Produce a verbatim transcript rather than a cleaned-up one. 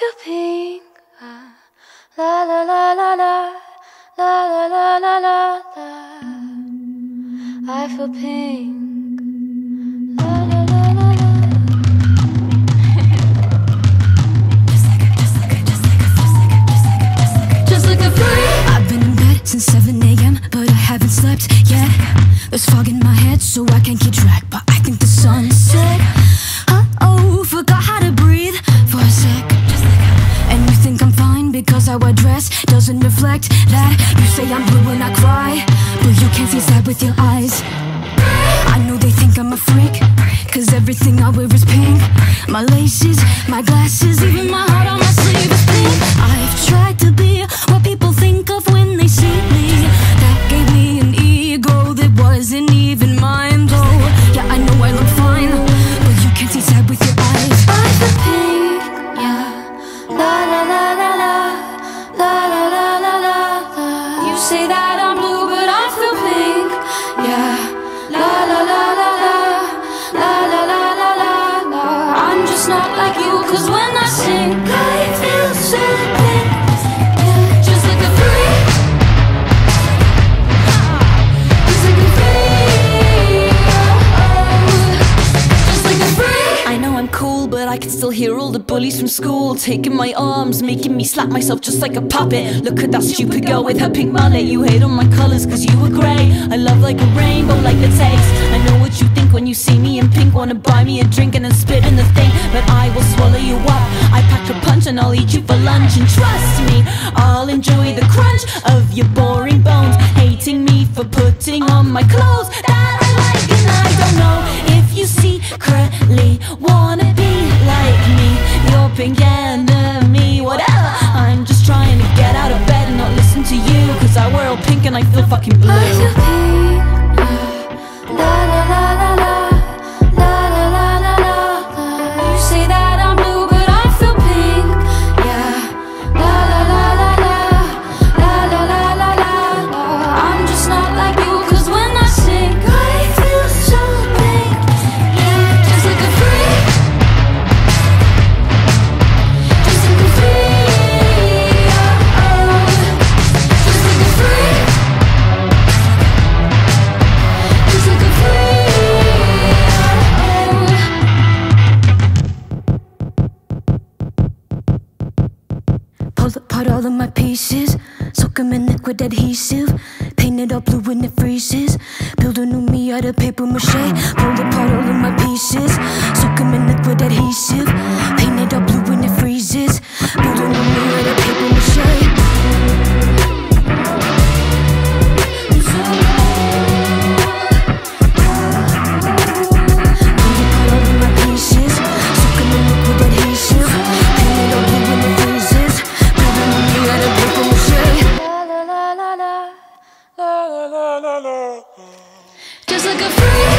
you being uh, la la la la la la la la la la. I feel pink. La la la la la. Just like a, just like a, just like a, just like a, just like a, just like a, just like a freak. I've been in bed since seven A M but I haven't slept yet. There's fog in my head, so I can't keep track. But I think the sun's set. Uh oh, forgot how to breathe for a sec. And you think I'm fine because how I dress doesn't reflect that. You say I'm blue and I cry, but you can't see sad with your eyes. I know they think I'm a freak, cause everything I wear is pink. My laces, my glasses, even my heart on my sleeve is pink. I've tried to be what people think of when they see me. That gave me an ego that wasn't even mine though. Yeah, I know I look fine, but you can't see sad with your eyes. I'm the pink, yeah. La la la la la, la la la la la la. You say that I'm blue, but I feel pink, yeah. La la la la la, la la la la la la. I'm just not like you, cause when I sing, I feel sick. I can still hear all the bullies from school taking my arms, making me slap myself just like a puppet. Look at that stupid girl with her pink mullet. You hate all my colours cause you were grey. I love like a rainbow, like the taste. I know what you think when you see me in pink. Wanna buy me a drink and then spit in the thing, but I will swallow you up. I pack a punch and I'll eat you for lunch. And trust me, I'll enjoy the crunch of your boring bones, hating me for putting on my clothes that I like. And I don't know if you secretly wanna be like me, your pink enemy, whatever. I'm just trying to get out of bed and not listen to you, cause I wear all pink and I feel fucking blue. I feel pink, yeah. La la la la la, la la la la la. You say that I'm blue, but I feel pink, yeah. La la la la la, la la la la la. I'm just not like you, cause when I sing I feel so pink, yeah. Just like a freak, just like a freak, oh, oh. Just like a freak, just like a freak, oh, oh. Pull apart all of my pieces, soak them in liquid adhesive, paint it all blue when it freezes, build a new me out of paper mache. Pull apart all of my pieces, soak them in liquid adhesive, paint it all blue when it freezes, build a new me out of paper mache. Pull apart all of my pieces, soak them in liquid adhesive, paint it all blue when it freezes, build a new me out of paper mache. La la la la la, la la la la la. Just like a freak.